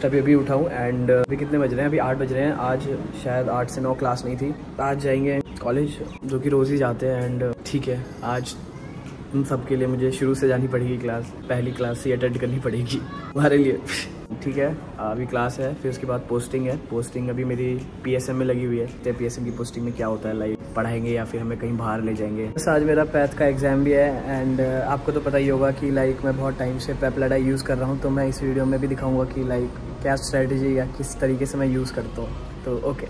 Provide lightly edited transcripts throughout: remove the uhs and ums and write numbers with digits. Just अभी उठाऊँ। And अभी कितने बज रहे हैं? अभी 8 बज रहे हैं। आज शायद 8 से 9 क्लास नहीं थी, आज जाएंगे कॉलेज जो कि रोज़ ही जाते हैं। एंड ठीक है, आज उन सब के लिए मुझे शुरू से जानी पड़ेगी क्लास, पहली क्लास ही अटेंड करनी पड़ेगी तुम्हारे लिए। ठीक है, अभी क्लास है, फिर उसके बाद पोस्टिंग है। पोस्टिंग अभी मेरी PSM में लगी हुई है। तो PSM की पोस्टिंग में क्या होता है, लाइक पढ़ाएंगे या फिर हमें कहीं बाहर ले जाएंगे। बस आज मेरा पैथ का एग्ज़ाम भी है। एंड आपको तो पता ही होगा कि लाइक मैं बहुत टाइम से PrepLadder यूज़ कर रहा हूँ, तो मैं इस वीडियो में भी दिखाऊँगा कि लाइक क्या स्ट्रैटेजी या किस तरीके से मैं यूज़ करता हूँ। तो ओके,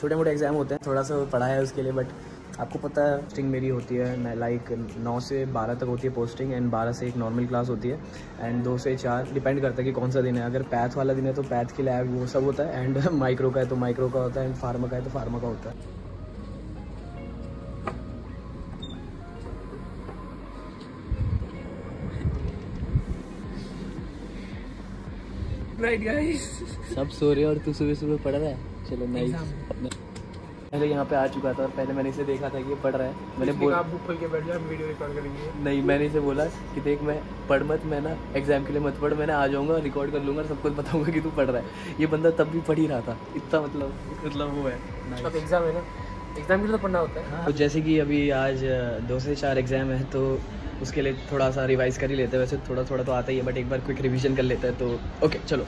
छोटे मोटे एग्जाम होते हैं, थोड़ा सा पढ़ा है उसके लिए। बट आपको पता है पोस्टिंग मेरी होती है मैं लाइक 9 से 12 तक होती है पोस्टिंग। एंड 12 से 1 नॉर्मल क्लास होती है। एंड 2 से 4 डिपेंड करता है कि कौन सा दिन है। अगर पैथ वाला दिन है तो पैथ के लैब वो सब होता है। एंड माइक्रो का है तो माइक्रो का होता है। एंड फार्मा का है तो फार्मा का होता है। राइट गाइस, सब सो रहे हैं और तू सुबह सुबह पढ़ रहा है। चलो नाइस। पहले यहाँ पे आ चुका था और पहले मैंने इसे देखा था कि ये पढ़ रहा है। मैंने बोला आप बुक खोल के बैठ जाओ, हम वीडियो रिकॉर्ड करेंगे। नहीं, मैंने इसे बोला कि देख मैं पढ़ मत, मैं ना एग्जाम के लिए मत पढ़, मैं ना आ जाऊँगा, रिकॉर्ड कर लूँगा, सब कुछ बताऊँगा कि तू पढ़ रहा है। ये बंदा तब भी पढ़ ही रहा था। इतना मतलब वो है, अब एग्ज़ाम है ना, एग्ज़ाम के लिए तो पढ़ना होता है। तो जैसे कि अभी आज 2 से 4 एग्ज़ाम है, तो उसके लिए थोड़ा सा रिवाइज़ कर ही लेते हैं। वैसे थोड़ा थोड़ा तो आता ही है, बट एक बार क्विक रिवीजन कर लेते हैं। तो ओके चलो।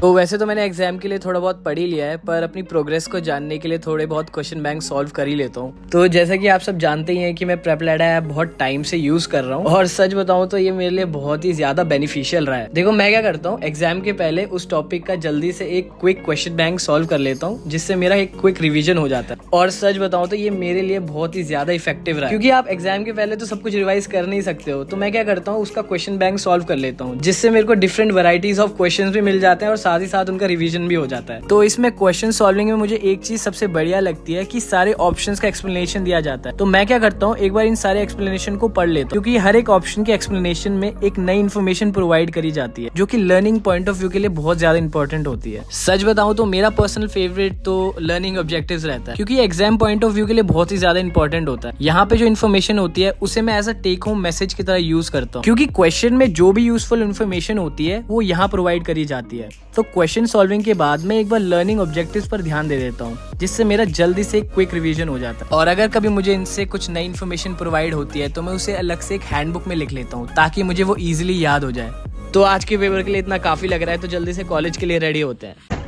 तो वैसे तो मैंने एग्जाम के लिए थोड़ा बहुत पढ़ ही लिया है, पर अपनी प्रोग्रेस को जानने के लिए थोड़े बहुत क्वेश्चन बैंक सॉल्व कर ही लेता हूँ। तो जैसा कि आप सब जानते ही हैं कि मैं PrepLadder ऐप बहुत टाइम से यूज़ कर रहा हूँ, और सच बताऊँ तो ये मेरे लिए बहुत ही ज़्यादा बेनिफिशियल रहा है। देखो मैं क्या करता हूँ, एग्जाम के पहले उस टॉपिक का जल्दी से एक क्विक क्वेश्चन बैंक सॉल्व कर लेता हूँ, जिससे मेरा एक क्विक रिविजन हो जाता है। और सच बताऊँ तो ये मेरे लिए बहुत ही ज़्यादा इफेक्टिव रहा है, क्योंकि आप एग्जाम के पहले तो सब कुछ रिवाइज कर नहीं सकते हो। तो मैं क्या करता हूँ, उसका क्वेश्चन बैंक सॉल्व कर लेता हूँ, जिससे मेरे को डिफरेंट वैरायटीज ऑफ क्वेश्चन भी मिल जाते हैं और साथ ही साथ उनका रिवीजन भी हो जाता है। तो इसमें क्वेश्चन सॉल्विंग में मुझे एक चीज सबसे बढ़िया लगती है कि सारे ऑप्शंस का एक्सप्लेनेशन दिया जाता है। तो मैं क्या करता हूँ, एक बार इन सारे एक्सप्लेनेशन को पढ़ लेता हूँ, क्योंकि हर एक ऑप्शन के एक्सप्लेनेशन में एक नई इन्फॉर्मेशन प्रोवाइड करी जाती है, जो कि लर्निंग पॉइंट ऑफ व्यू के लिए बहुत ज्यादा इंपॉर्टेंट होती है। सच बताऊँ तो मेरा पर्सनल फेवरेट तो लर्निंग ऑब्जेक्टिव्स रहता है, क्योंकि एग्जाम पॉइंट ऑफ व्यू के लिए बहुत ही ज्यादा इंपॉर्टेंट होता है। यहाँ पे जो इन्फॉर्मेशन होती है उसे मैं as a take home message की तरह यूज करता हूँ, क्योंकि क्वेश्चन में जो भी यूजफुल इन्फॉर्मेशन होती है वो यहाँ प्रोवाइड करी जाती है। तो क्वेश्चन सॉल्विंग के बाद मैं एक बार लर्निंग ऑब्जेक्टिव्स पर ध्यान दे देता हूँ, जिससे मेरा जल्दी से क्विक रिवीजन हो जाता है। और अगर कभी मुझे इनसे कुछ नई इन्फॉर्मेशन प्रोवाइड होती है तो मैं उसे अलग से एक हैंडबुक में लिख लेता हूँ, ताकि मुझे वो इजीली याद हो जाए। तो आज के पेपर के लिए इतना काफ़ी लग रहा है, तो जल्दी से कॉलेज के लिए रेडी होते हैं।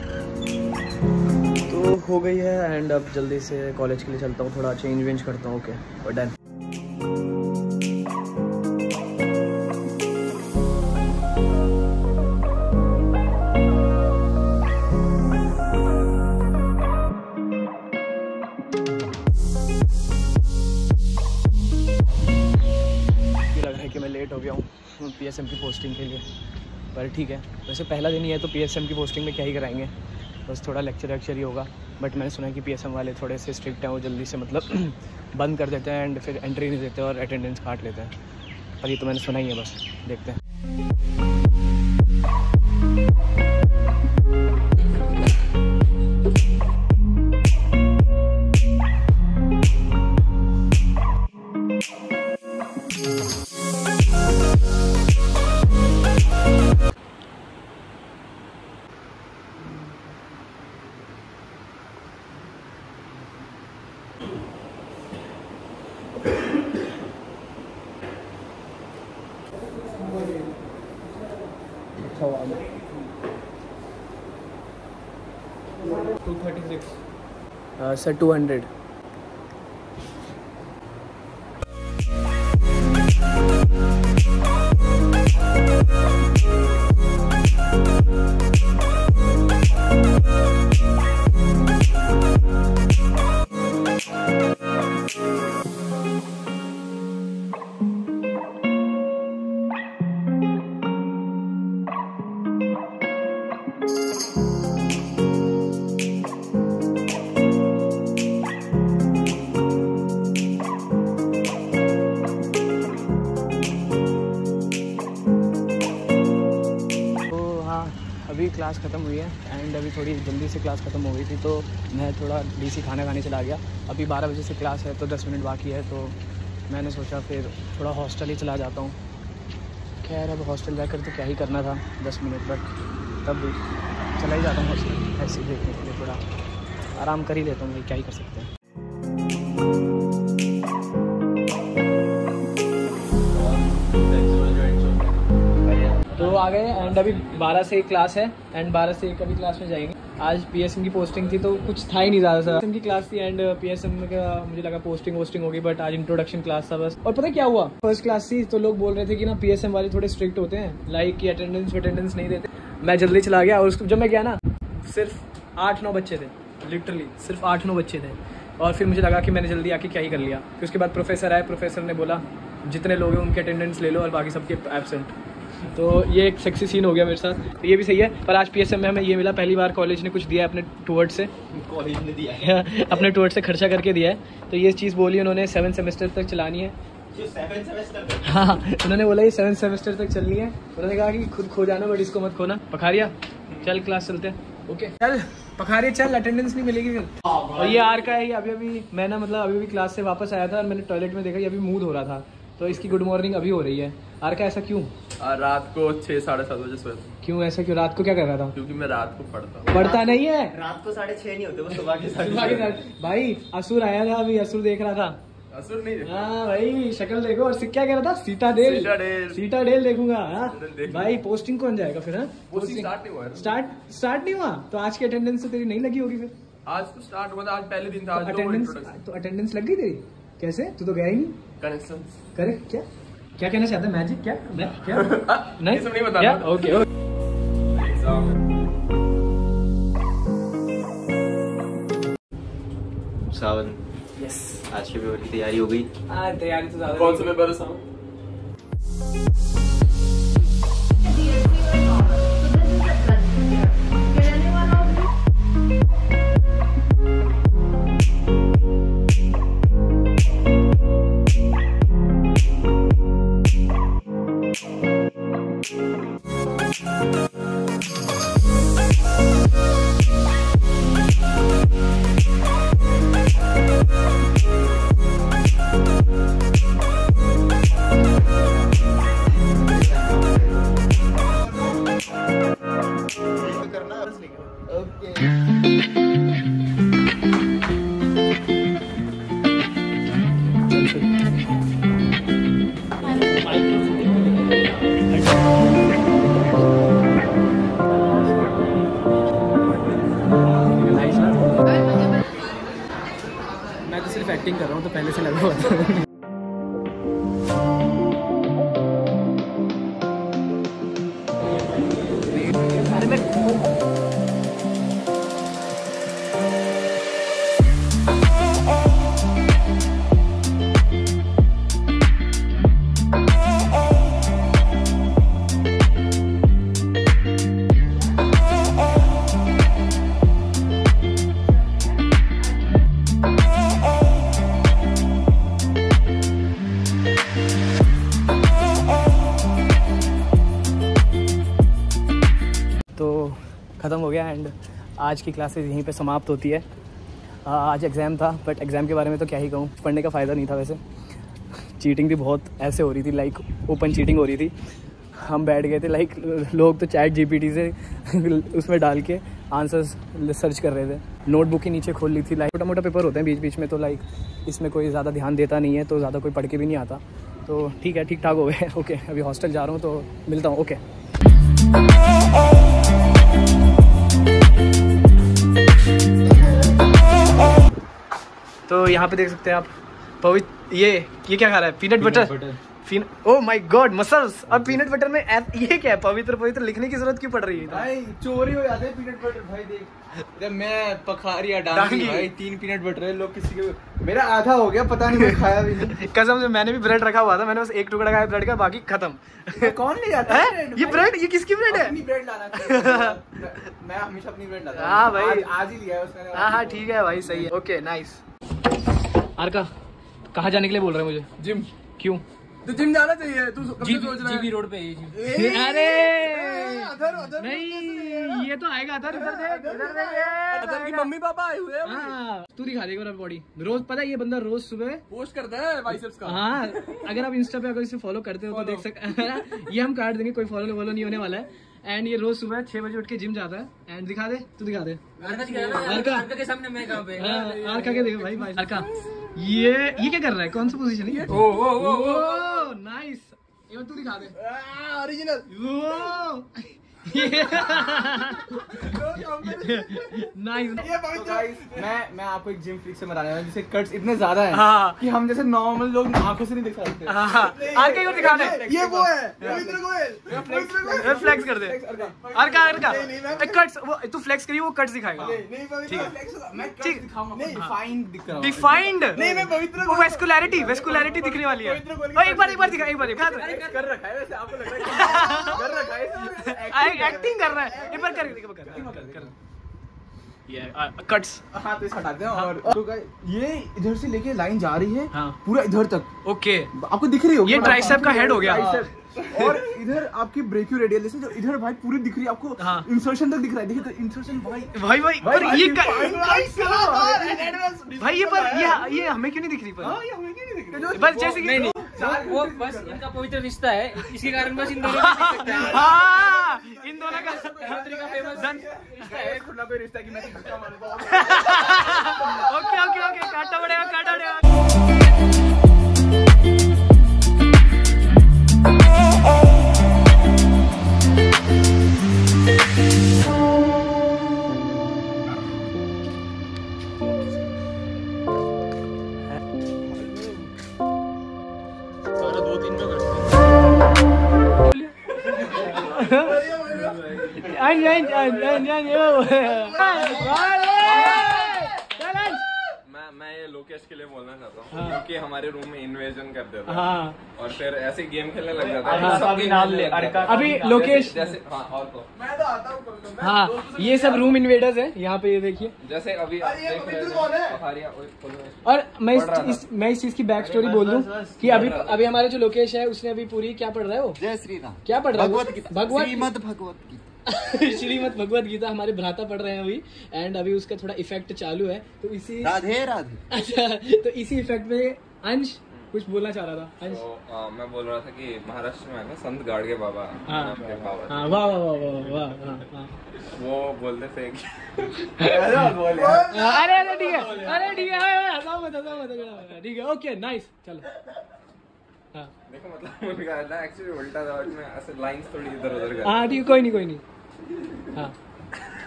तो हो गई है, एंड अब जल्दी से कॉलेज के लिए चलता हूँ, थोड़ा चेंज वेंज करता हूँ। Okay done. हो गया हूँ PSM की पोस्टिंग के लिए, पर ठीक है। वैसे पहला दिन ही है तो PSM की पोस्टिंग में क्या ही कराएंगे, बस थोड़ा लेक्चर ही होगा। बट मैंने सुना है कि PSM वाले थोड़े से स्ट्रिक्ट हैं, वो जल्दी से मतलब बंद कर देते हैं एंड फिर एंट्री नहीं देते और अटेंडेंस काट लेते हैं। पर ये तो मैंने सुना ही है, बस देखते हैं। अच्छा वाला 236 सर 200। अभी क्लास ख़त्म हुई है एंड अभी थोड़ी जल्दी से क्लास ख़त्म हो गई थी, तो मैं थोड़ा डीसी खाना खाने चला गया। अभी 12 बजे से क्लास है तो 10 मिनट बाकी है, तो मैंने सोचा फिर थोड़ा हॉस्टल ही चला जाता हूँ। खैर अब हॉस्टल जाकर तो क्या ही करना था 10 मिनट तक, तब भी चला ही जाता हूँ हॉस्टल ऐसे ही देखने के लिए, थोड़ा आराम कर ही लेता हूँ, क्या ही कर सकते हैं। तो आ गए एंड अभी 12 से एक क्लास है एंड 12 से एक अभी क्लास में जाएंगे। आज पीएसएम की पोस्टिंग थी तो कुछ था ही नहीं ज़्यादा सा, पीएसएम की क्लास थी एंड पीएसएम का मुझे लगा पोस्टिंग वोस्टिंग होगी, बट आज इंट्रोडक्शन क्लास था बस। और पता क्या हुआ, फर्स्ट क्लास थी तो लोग बोल रहे थे कि ना पीएसएम वाले थोड़े स्ट्रिक्ट होते हैं, लाइक कि अटेंडेंस नहीं देते। मैं जल्दी चला गया और उसको जब मैं गया ना सिर्फ 8-9 बच्चे थे, लिटरली सिर्फ 8-9 बच्चे थे। और फिर मुझे लगा कि मैंने जल्दी आके क्या ही कर लिया। फिर उसके बाद प्रोफेसर आए, प्रोफेसर ने बोला जितने लोग हैं उनके अटेंडेंस ले लो और बाकी सबके एबसेंट। तो ये एक सेक्सी सीन हो गया मेरे साथ, ये भी सही है। पर आज पीएसएम में हमें ये मिला, पहली बार कॉलेज ने कुछ दिया अपने टूवर्ड से, कॉलेज ने दिया है अपने टूवर्ड से खर्चा करके दिया है। तो ये चीज़ बोली उन्होंने 7 सेमेस्टर तक चलानी है, जो 7 सेमेस्टर हाँ उन्होंने बोला ये 7 सेमेस्टर तक चलनी है। उन्होंने कहा कि खुद खो जाना बट इसको मत खोना। पखारिया चल क्लास चलते हैं, ओके चल पखारिया चल, अटेंडेंस नहीं मिलेगी फिर। और ये आर का है, ये अभी मैं ना मतलब अभी क्लास से वापस आया था और मैंने टॉयलेट में देखा ये अभी मूड हो रहा था, तो इसकी गुड मॉर्निंग अभी हो रही है। आर का ऐसा क्यों? रात को 6-7:30 बजे सोया था। क्यों ऐसा क्यों? रात को क्या कर रहा था? क्योंकि मैं रात को पढ़ता हूँ। पढ़ता नहीं है, रात को 6:30 नहीं होते वो सुबह के साथ। भाई असुर आया था अभी, असुर देख रहा था, असुर नहीं देखा। हाँ भाई शक्ल देखो। और क्या कह रहा था? सीताडेल सीताडेल देखूंगा। हाँ भाई पोस्टिंग कौन जाएगा फिर? स्टार्ट नहीं हुआ तो आज की अटेंडेंस तो तेरी नहीं लगी होगी फिर। आज तो स्टार्ट हुआ था, आज पहले दिन था। अटेंडेंस लग गई तेरी? कैसे? तू तो गया ही नहीं। Connection correct. क्या क्या कहना चाहता है? मैजिक क्या क्या नहीं सब नहीं बताना। ओके ओके सावन यस, आज के पेपर की तैयारी हो गई। तैयारी तो ज्यादा कौन सा पेपर है सावन? मैं तो सिर्फ एक्टिंग कर रहा हूँ, तो पहले से लगा हुआ था। ख़त्म हो गया एंड आज की क्लासेस यहीं पे समाप्त होती है। आज एग्ज़ाम था बट एग्ज़ाम के बारे में तो क्या ही कहूँ, पढ़ने का फ़ायदा नहीं था। वैसे चीटिंग भी बहुत ऐसे हो रही थी, लाइक ओपन चीटिंग हो रही थी। हम बैठ गए थे लाइक लोग तो ChatGPT से उसमें डाल के आंसर्स सर्च कर रहे थे, नोटबुक के नीचे खोल ली थी। लाइक छोटा मोटा पेपर होते हैं बीच बीच में, तो लाइक इसमें कोई ज़्यादा ध्यान देता नहीं है, तो ज़्यादा कोई पढ़ के भी नहीं आता। तो ठीक है, ठीक ठाक हो गए। ओके अभी हॉस्टल जा रहा हूँ तो मिलता हूँ। ओके तो यहाँ पे देख सकते हैं आप पवित्र ये क्या खा रहा है? Peanut butter. Oh my god muscles. अब पीनट बटर में ये क्या है? पवित्र लिखने की जरूरत क्यों पड़ रही है? भाई चोरी हो जाते हैं पीनट बटर। भाई देख मैं पखारिया डांगी भाई 3 पीनट बटर है, लोग किसी के मेरा आधा हो गया, पता नहीं मैं खाया भी नहीं। कसम से मैंने भी ब्रेड रखा हुआ था, मैंने बस 1 टुकड़ा खाया ब्रेड का, बाकी खत्म। कौन ले जाता है ये ब्रेड? ये किसकी ब्रेड है? मैं हमेशा अपनी ब्रेड लाता हूं। हां भाई आज ही लिया है उसने। हां हां ठीक है भाई सही है। Okay nice. आरका कहाँ जाने के लिए बोल रहे हैं मुझे? जिम। क्यों? तो जिम जाना चाहिए। तू जीबी रोड पे है। अरे नहीं ये तो आएगा अदर, अदर की मम्मी पापा आए हुए हैं। तू दिखा देगा बॉडी रोज, पता है ये बंदा रोज सुबह पोस्ट करता है बाइसेप्स का। हाँ अगर आप इंस्टा पे अगर इसे फॉलो करते हो तो देख सकते, ये हम काट देंगे, कोई फॉलो वॉलो नहीं होने वाला है। एंड ये रोज सुबह 6 बजे उठ के जिम जाता है। एंड दिखा दे, तू दिखा दे के सामने मैं पे। आरका के देखो भाई, आरका ये क्या कर रहा है, कौन सा पोजीशन है? ओह नाइस, ये तू दिखा दे ओरिजिनल मैं आपको एक जिम फ्रिक से बताने वाला हूं जिसे कट्स इतने ज्यादा हैं कि हम जैसे नॉर्मल लोग आंखों से नहीं दिखा सकते। आगे को दिखा दे, ये वो है रविंद्र गोयल, फ्लेक्स कर दे अर्का, अर्का कट्स तू फ्लेक्स करिए, वो कट्स दिखाएगा। डिफाइंड नहीं, मैं पवित्र वेस्कुलैरिटी वेस्कुलैरिटी दिखने वाली है। एक बार दिखा, एक बार कर रखा है वैसे, आपको लग रहा है एक्टिंग कर रहा है, एक बार कर कट्स। हाँ तो इसे हटाते हैं। और तो ये इधर से लेके लाइन जा रही है पूरा इधर तक। ओके आपको दिख रही होगी, ये ट्राइसेप का हेड हो गया। और इधर आपकी ब्रेक्यू रेडियस जो इधर भाई पूरी दिख रही है आपको। हाँ। इंसर्शन तक दिख रहा है, देखिए तो इंसर्शन भाई ये हमें क्यों नहीं दिख रही, बस जैसे कि वो बस इनका पवित्र रिश्ता है, इसके कारण बस इन दोनों का फेमस रिश्ता है। ओके काटा पड़ेगा। मैं ये लोकेश के लिए बोलना चाहता हूँ क्योंकि हमारे रूम में इन्वेजन कर देता है। और फिर ऐसे गेम खेलने लग जाता है, सबके नाम ले अभी लोकेश जैसे। मैं तो आता हूँ। ये सब रूम इन्वेडर्स हैं यहाँ पे, ये देखिए जैसे अभी है। और मैं इस चीज की बैक स्टोरी बोल दूं कि अभी हमारे जो लोकेश है उसने अभी पूरी क्या पढ़ रहा है, वो जय श्री राम क्या पढ़ रहा है, भगवत गीता श्रीमद् भगवत गीता हमारे भ्राता पढ़ रहे हैं अभी। एंड अभी उसका थोड़ा इफेक्ट चालू है तो इसी राधे अच्छा तो इसी इफेक्ट में अंश कुछ बोलना चाह रहा था। अंश मैं बोल रहा था कि महाराष्ट्र में है ना संत गाडगे बाबा। वाह वो बोलते थे अरे ठीक है ओके नाइस चलो। देखो मतलब एक्चुअली उल्टा में ऐसे लाइंस थोड़ी इधर उधर कर। हाँ ठीक है कोई नहीं। हाँ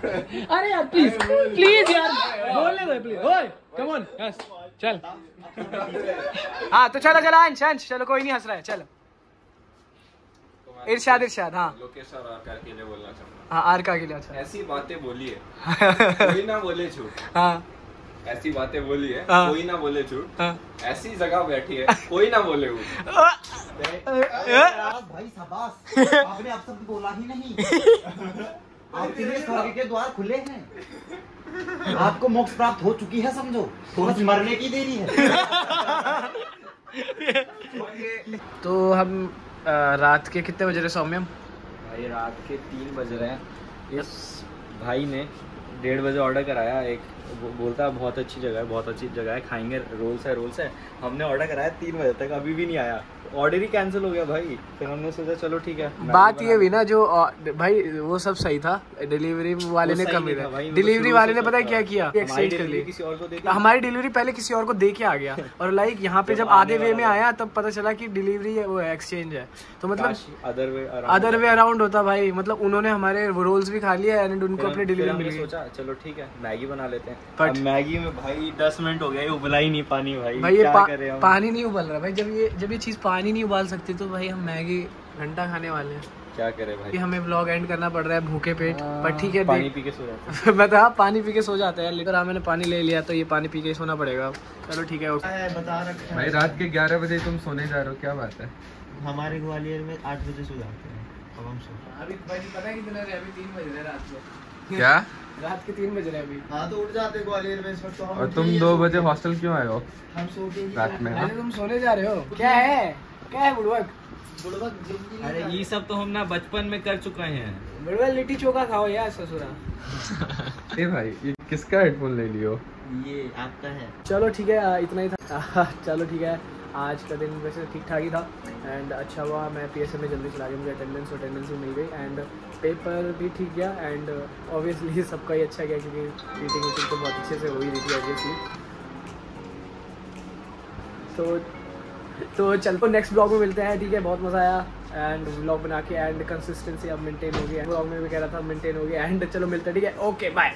अरे यार प्लीज यार बोलने दो प्लीज, ओए कम ऑन यस चल। हाँ तो चलो अंश चलो कोई नहीं हंस रहा है चलो। इरशाद हाँ लोकेश और आरका के लिए बोलना चाहूँगा। हाँ आरका के लिए अच्छा, ऐसी बातें बोलिए कोई ना बोले झूठ। हाँ ऐसी बातें बोली है कोई ना बोले झूठ, ऐसी जगह बैठी है कोई ना बोले झूठ। भाई शाबाश आपने आप सब बोला ही नहीं आपके लिए स्वर्ग के द्वार खुले हैं, आपको मोक्ष प्राप्त हो चुकी है, समझो बस मरने की देरी है। तो हम रात के कितने बज रहे सौम्यम भाई? रात के 3 बज रहे हैं। इस भाई ने 1:30 बजे ऑर्डर कराया, एक बोलता है बहुत अच्छी जगह है खाएंगे, रोल्स है। हमने ऑर्डर कराया 3 बजे तक, अभी भी नहीं आया, ऑर्डर ही कैंसिल हो गया भाई। फिर हमने सोचा चलो ठीक है। बात ये भी ना जो भाई वो सब सही था, डिलीवरी वाले ने कमी भाई, डिलीवरी वाले ने पता है क्या किया, एक्सचेंज कर लिया। हमारी डिलीवरी पहले किसी और को दे के आ गया और लाइक यहाँ पे जब आधे वे में आया तब पता चला कि डिलीवरी वो एक्सचेंज है। तो मतलब अदर वे अराउंड होता भाई, मतलब उन्होंने हमारे रोल्स भी खा लिया एंड उनको अपनी डिलीवरी मिल गई। सोचा चलो ठीक है मैगी बना लेते हैं। अब मैगी में भाई 10 मिनट हो गए उबला ही नहीं पानी भाई ये पानी नहीं उबल रहा भाई। जब ये चीज़ पानी नहीं उबाल सकती तो भाई हम मैगी घंटा खाने वाले हैं, क्या करें भाई। हमें व्लॉग एंड करना पड़ रहा है भूखे पेट, पर ठीक है पानी पी के सो जाते हैं। बता पानी पी के सो जाते हैं, लेकिन मैंने पानी ले लिया तो ये पानी पी के सोना पड़ेगा। चलो ठीक है भाई। रात के 11 बजे तुम सोने जा रहे हो, क्या बात है। हमारे ग्वालियर में 8 बजे सो जाते हैं। अभी पता है कितना है, अभी 3 बज रहे रात को। क्या रात के 3 बज रहे अभी? हाँ तो उठ जाते ग्वालियर में इस वक्त। और तुम 2 बजे हॉस्टल क्यों आए हो? हम सो के रात में। तुम सोने जा रहे हो क्या है बुढ़वक। अरे ये सब तो हम ना बचपन में कर चुके हैं। बुढ़वा लिट्टी चोखा खाओ यार ससुरा। ए भाई ये किसका हेडफोन ले लियो? ये आपका है। चलो ठीक है, इतना ही था। चलो ठीक है, आज का दिन वैसे ठीक ठाक ही था एंड अच्छा हुआ मैं PSM में जल्दी चला गया, मुझे अटेंडेंस भी मिल गई एंड पेपर भी ठीक गया एंड ऑब्वियसली सबका ही अच्छा गया क्योंकि मीटिंग तो बहुत अच्छे से हो ही रही थी ऑब्वियसली। तो चलो नेक्स्ट ब्लॉग में मिलते हैं, ठीक है। बहुत मज़ा आया एंड ब्लॉग बना के एंड कंसिस्टेंसी अब मेंटेन होगी, ब्लॉग में भी कह रहा था मेंटेन होगी एंड चलो मिलते हैं, ठीक है, ओके बाय।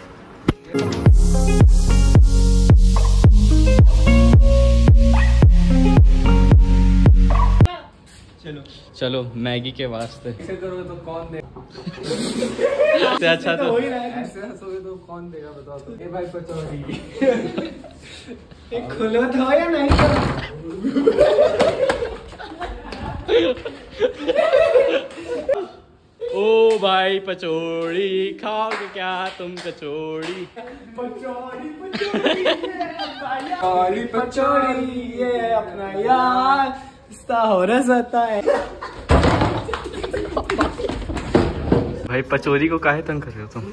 चलो मैगी के वास्ते ऐसे करोगे तो कौन देगा? से अच्छा तो हो ही रहा है, ऐसे हंसोगे तो कौन देगा बताओ तो। ये भाई पर चलो ठीक है, खुला था या नहीं था? ओ भाई पचौड़ी खाओगे क्या तुम? कचौड़ी पचौड़ी पचौड़ी पचौड़ी ये अपना यार हो रहा है। भाई पचौरी को काहे तंग कर रहे हो तुम?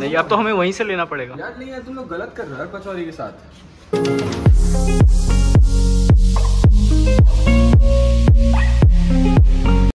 नहीं अब तो हमें वहीं से लेना पड़ेगा यार। नहीं यार तुम लोग गलत कर रहे हो पचौरी के साथ।